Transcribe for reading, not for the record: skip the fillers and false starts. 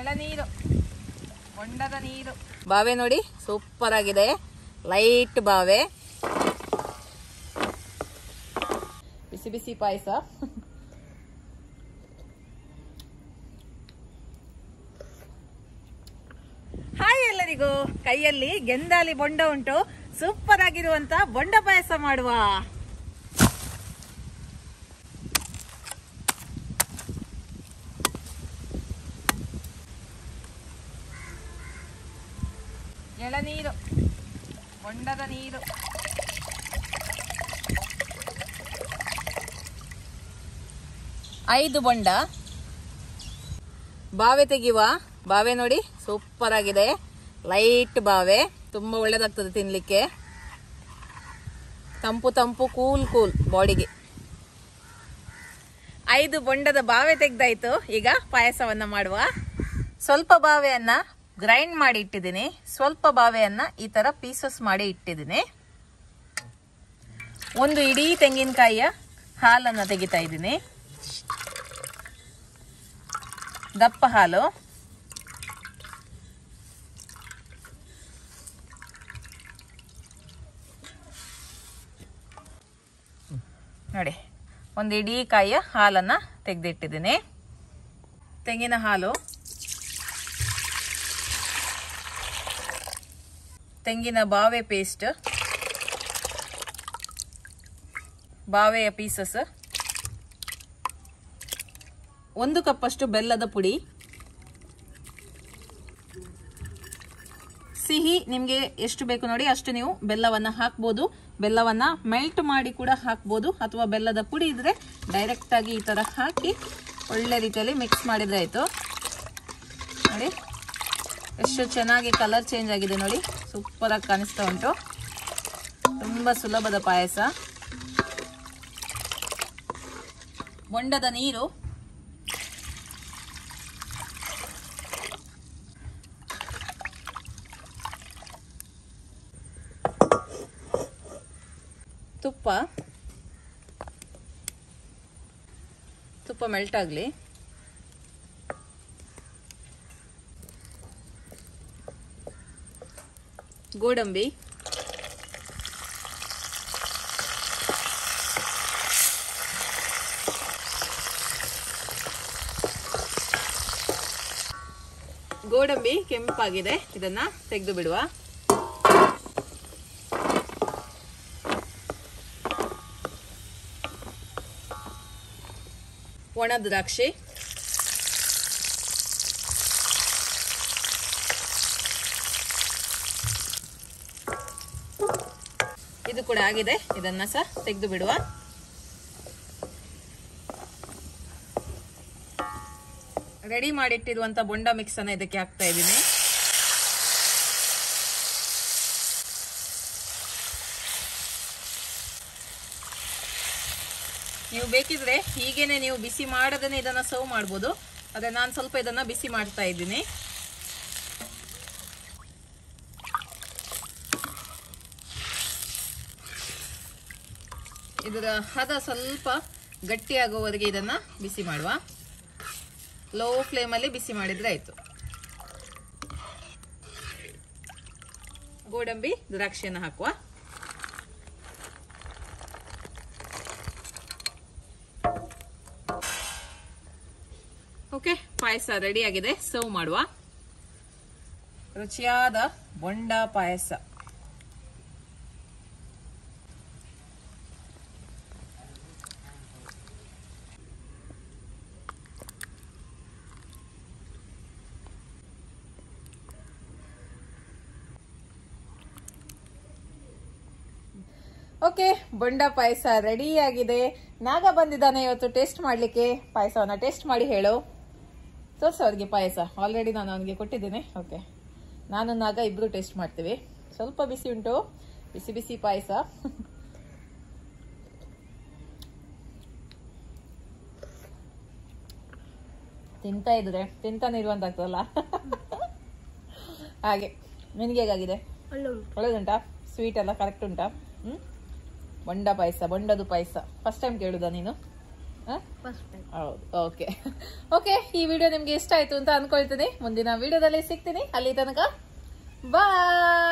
ಎಳನೀರು, ಹೊಂಡದ ನೀರು. ಬಾವೆ ನೋಡಿ ಸೂಪರ್ ಆಗಿದೆ, ಲೈಟ್ ಬಾವೆ. ಬಿಸಿ ಬಿಸಿ ಪಾಯಸ. ಹಾಯ್ ಎಲ್ಲರಿಗೂ, ಕೈಯಲ್ಲಿ ಗೆಂದಾಲಿ ಬೊಂಡ ಉಂಟು, ಸೂಪರ್ ಆಗಿರುವಂತ ಬೊಂಡ ಪಾಯಸ ಮಾಡುವ. ಎಳನೀರು, ಹೊಂಡದ ನೀರು. ಐದು ಬೊಂಡ. ಬಾವೆ ತೆಗಿಯುವ. ಬಾವೆ ನೋಡಿ ಸೂಪರ್ ಆಗಿದೆ, ಲೈಟ್ ಬಾವೆ, ತುಂಬಾ ಒಳ್ಳೇದಾಗ್ತದೆ ತಿನ್ಲಿಕ್ಕೆ. ತಂಪು ತಂಪು, ಕೂಲ್ ಕೂಲ್ ಬಾಡಿಗೆ. ಐದು ಬೊಂಡದ ಬಾವೆ ತೆಗ್ದಾಯ್ತು, ಈಗ ಪಾಯಸವನ್ನ ಮಾಡುವ. ಸ್ವಲ್ಪ ಬಾವೆಯನ್ನ ಗ್ರೈಂಡ್ ಮಾಡಿ ಇಟ್ಟಿದ್ದೀನಿ, ಸ್ವಲ್ಪ ಬಾವೆಯನ್ನ ಈ ತರ ಪೀಸಸ್ ಮಾಡಿ ಇಟ್ಟಿದ್ದೀನಿ. ಒಂದು ಇಡೀ ತೆಂಗಿನಕಾಯಿಯ ಹಾಲನ್ನ ತೆಗಿತಾ ಇದ್ದೀನಿ, ದಪ್ಪ ಹಾಲು. ನೋಡಿ, ಒಂದು ಇಡೀ ಕಾಯಿಯ ಹಾಲನ್ನ ತೆಗೆದಿಟ್ಟಿದ್ದೀನಿ. ತೆಂಗಿನ ಹಾಲು, ತೆಂಗಿನ ಬಾವೆ ಪೇಸ್ಟ್, ಬಾವೆಯ ಪೀಸಸ್, ಒಂದು ಕಪ್ಪಷ್ಟು ಬೆಲ್ಲದ ಪುಡಿ. ಸಿಹಿ ನಿಮಗೆ ಎಷ್ಟು ಬೇಕು ನೋಡಿ ಅಷ್ಟು ನೀವು ಬೆಲ್ಲವನ್ನು ಹಾಕ್ಬೋದು. ಬೆಲ್ಲವನ್ನು ಮೆಲ್ಟ್ ಮಾಡಿ ಕೂಡ ಹಾಕ್ಬೋದು, ಅಥವಾ ಬೆಲ್ಲದ ಪುಡಿ ಇದ್ರೆ ಡೈರೆಕ್ಟ್ ಆಗಿ ಈ ತರ ಹಾಕಿ ಒಳ್ಳೆ ರೀತಿಯಲ್ಲಿ ಮಿಕ್ಸ್ ಮಾಡಿದ್ರೆ ಆಯಿತು. ನೋಡಿ ಎಷ್ಟು ಚೆನ್ನಾಗಿ ಕಲರ್ ಚೇಂಜ್ ಆಗಿದೆ ನೋಡಿ, ಸೂಪರ್ ಆಗಿ ಕಾಣಿಸ್ತಾ ಉಂಟು. ತುಂಬ ಸುಲಭದ ಪಾಯಸ. ಬೊಂಡದ ನೀರು, ತುಪ್ಪ. ತುಪ್ಪ ಮೆಲ್ಟ್ ಆಗಲಿ. ಗೋಡಂಬಿ, ಗೋಡಂಬಿ ಕೆಂಪಾಗಿದೆ, ಇದನ್ನ ತೆಗೆದು ಬಿಡುವ. ಒಣ ದ್ರಾಕ್ಷಿ, ಇದು ಕೂಡ ಆಗಿದೆ, ಇದನ್ನ ಸಹ ತೆಗೆದು ಬಿಡುವ. ರೆಡಿ ಮಾಡಿಟ್ಟಿರುವಂತ ಬೊಂಡ ಮಿಕ್ಸ್ ಅನ್ನ ಇದಕ್ಕೆ ಹಾಕ್ತಾ ಇದ್ದೀನಿ. ನೀವು ಬೇಕಿದ್ರೆ ಹೀಗೇನೆ ನೀವು ಬಿಸಿ ಮಾಡದೇ ಇದನ್ನ ಸರ್ವ್ ಮಾಡ್ಬೋದು, ಅದೇ ನಾನು ಸ್ವಲ್ಪ ಇದನ್ನ ಬಿಸಿ ಮಾಡ್ತಾ ಇದ್ದೀನಿ. ಇದರ ಹದ ಸ್ವಲ್ಪ ಗಟ್ಟಿಯಾಗೋವರೆಗೆ ಇದನ್ನ ಬಿಸಿ ಮಾಡುವ. ಲೋ ಫ್ಲೇಮ್ ಅಲ್ಲಿ ಬಿಸಿ ಮಾಡಿದ್ರೆ ಆಯ್ತು. ಗೋಡಂಬಿ ದ್ರಾಕ್ಷಿಯನ್ನು ಹಾಕುವ. ಓಕೆ, ಪಾಯಸ ರೆಡಿ ಆಗಿದೆ, ಸರ್ವ್ ಮಾಡುವ. ರುಚಿಯಾದ ಬೊಂಡ ಪಾಯಸ. ಓಕೆ, ಬೊಂಡ ಪಾಯಸ ರೆಡಿ ಆಗಿದೆ. ನಾಗ ಬಂದಿದ್ದಾನೆ ಇವತ್ತು ಟೇಸ್ಟ್ ಮಾಡ್ಲಿಕ್ಕೆ. ಪಾಯಸವನ್ನ ಟೇಸ್ಟ್ ಮಾಡಿ ಹೇಳು, ತೋರಿಸು ಅವ್ರಿಗೆ. ಪಾಯಸ ಆಲ್ರೆಡಿ ನಾನು ಅವನಿಗೆ ಕೊಟ್ಟಿದ್ದೀನಿ. ಓಕೆ, ನಾನು ನಾಗ ಇಬ್ರು ಟೇಸ್ಟ್ ಮಾಡ್ತೀವಿ. ಸ್ವಲ್ಪ ಬಿಸಿ ಉಂಟು, ಬಿಸಿ ಬಿಸಿ ಪಾಯಸ. ತಿಂತಾನೆ ಇರುವಂತಾಗ್ತದಲ್ಲ ಹಾಗೆ. ನಿನ್ಗೆ ಹೇಗಾಗಿದೆ? ಒಳ್ಳೆದುಂಟಾ? ಸ್ವೀಟ್ ಎಲ್ಲ ಕರೆಕ್ಟ್ ಉಂಟಾ? ಬೊಂಡ ಪಾಯಸ, ಬೊಂಡದು ಪಾಯಸ ಫಸ್ಟ್ ಟೈಮ್ ಕೇಳುದಾ ನೀನು? ಓಕೆ ಓಕೆ ಈ ವಿಡಿಯೋ ನಿಮಗೆ ಇಷ್ಟ ಆಯ್ತು ಅಂತ ಅನ್ಕೊಳ್ತೀನಿ. ಮುಂದಿನ ವಿಡಿಯೋದಲ್ಲಿ ಸಿಗ್ತೀನಿ. ಅಲ್ಲಿ ತನಕ ಬಾಯ್.